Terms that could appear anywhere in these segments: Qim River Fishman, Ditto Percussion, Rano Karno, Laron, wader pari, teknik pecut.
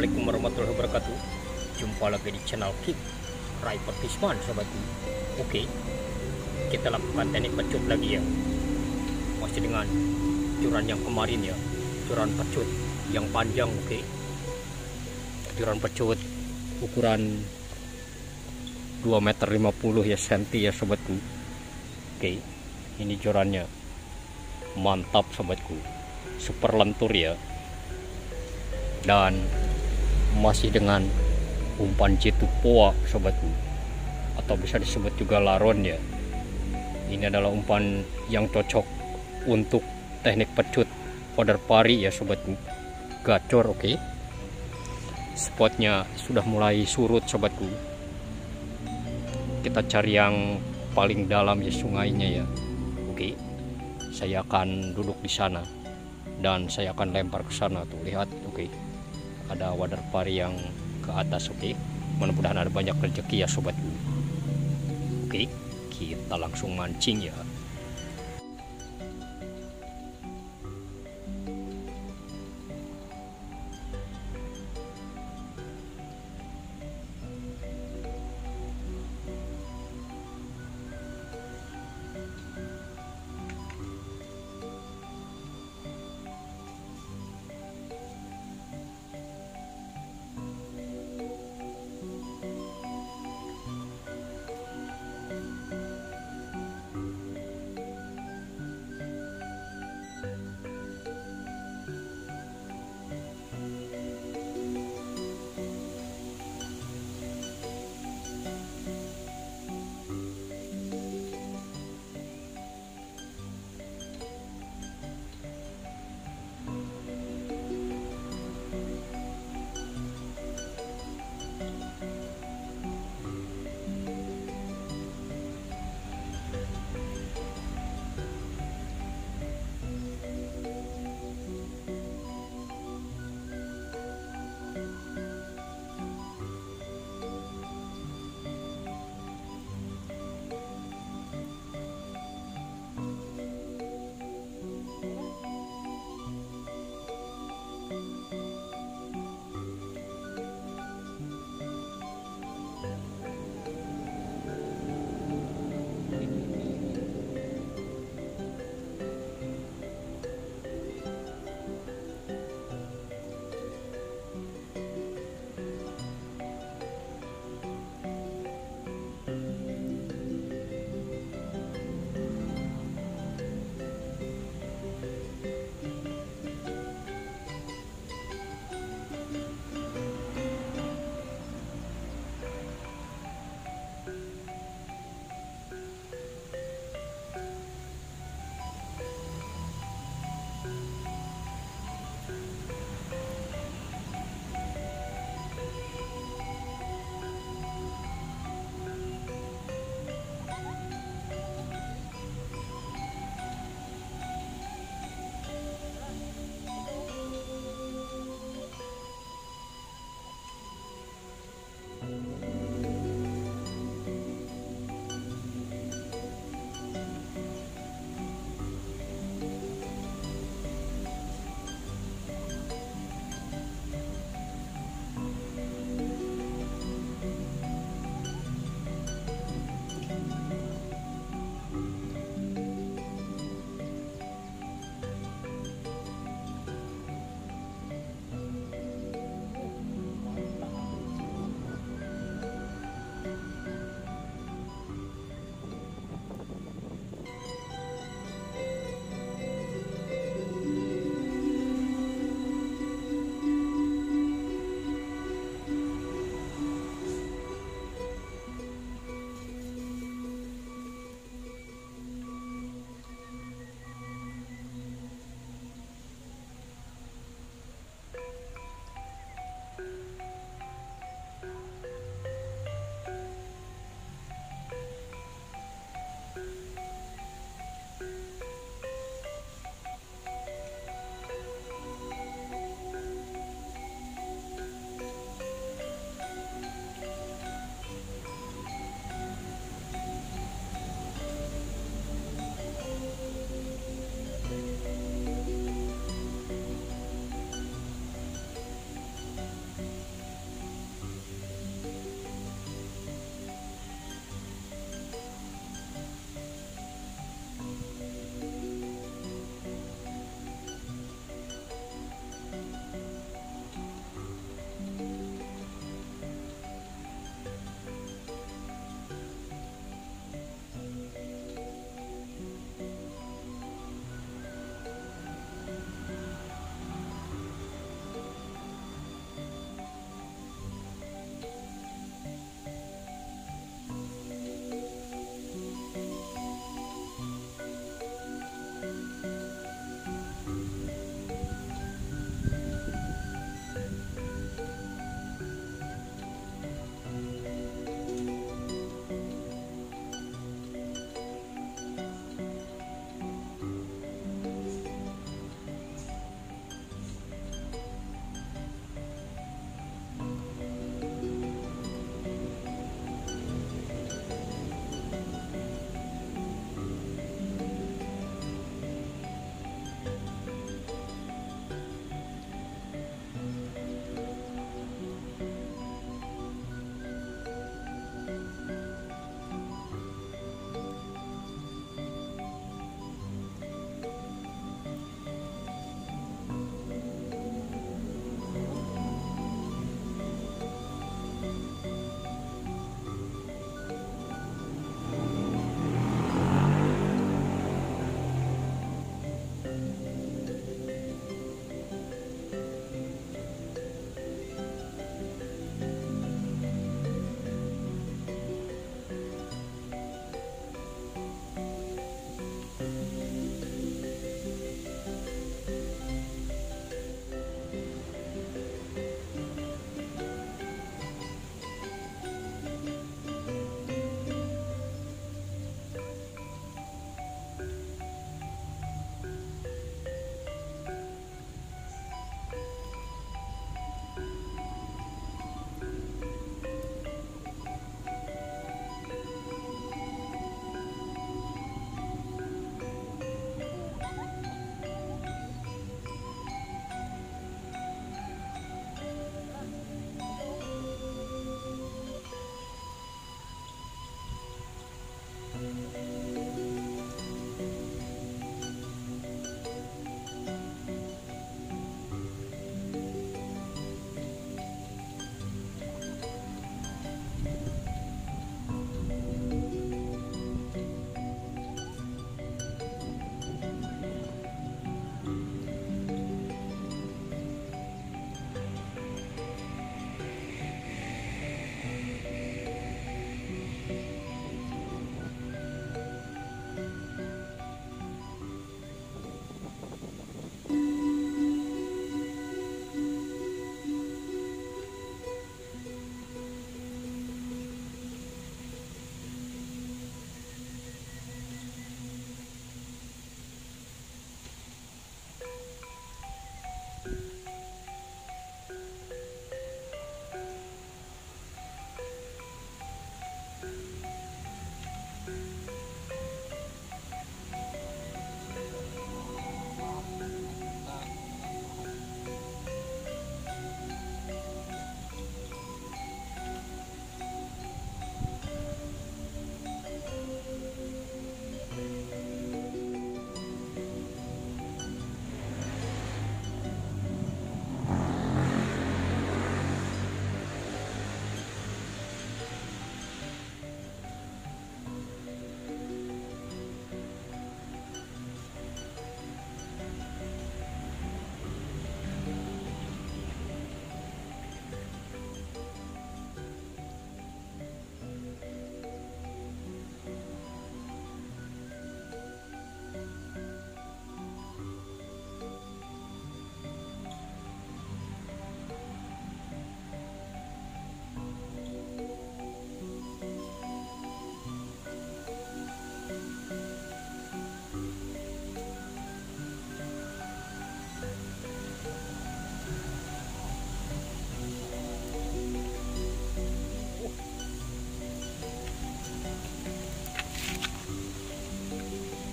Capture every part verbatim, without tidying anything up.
Assalamualaikum warahmatullahi wabarakatuh. Jumpa lagi di channel Qim River Fishman, sahabatku. Oke, kita lakukan teknik pecut lagi ya. Masih dengan curan yang kemarin ya, curan pecut yang panjang. Oke, curan pecut ukuran dua meter lima puluh ya senti ya sobatku. Oke, ini curannya mantap sobatku, super lentur ya, dan masih dengan umpan jitupoa sobatku, atau bisa disebut juga laron ya. Ini adalah umpan yang cocok untuk teknik pecut order pari ya sobatku, gacor. Oke, spotnya sudah mulai surut sobatku. Kita cari yang paling dalam ya sungainya ya. Oke, saya akan duduk di sana dan saya akan lempar ke sana tuh, lihat. Oke, ada wader pari yang ke atas. Oke, mudah-mudahan ada banyak rezeki ya sobatku. Oke, kita langsung mancing ya.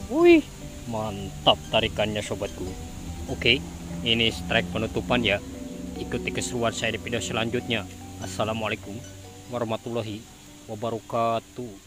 Wih, mantap tarikannya sobatku. Oke, ini strike penutupan ya. Ikuti keseruan saya di video selanjutnya. Assalamualaikum warahmatullahi wabarakatuh.